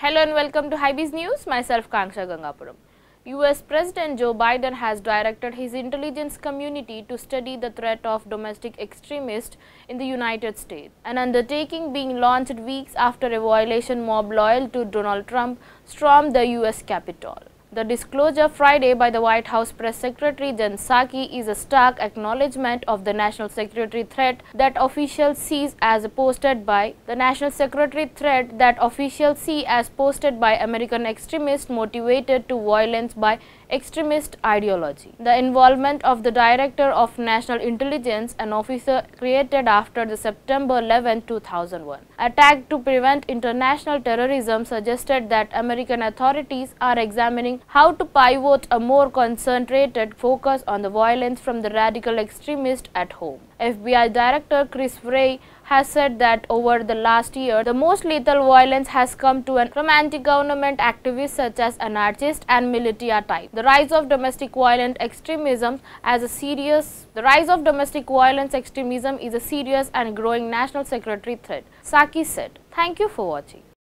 Hello and welcome to Hybiz News. Myself Kanksha Gangapuram. US President Joe Biden has directed his intelligence community to study the threat of domestic extremists in the United States, an undertaking being launched weeks after a violation mob loyal to Donald Trump stormed the US Capitol. The disclosure Friday by the White House Press Secretary Jen Psaki is a stark acknowledgement of the national security threat that officials see as posted by American extremists motivated to violence by extremist ideology. The involvement of the Director of National Intelligence, an officer created after the September 11, 2001 attack to prevent international terrorism, suggested that American authorities are examining how to pivot a more concentrated focus on the violence from the radical extremists at home. FBI Director Chris Wray has said that over the last year, the most lethal violence has come from anti-government activists such as anarchists and militia type. The rise of domestic violent extremism is a serious and growing national security threat, Psaki said. Thank you for watching.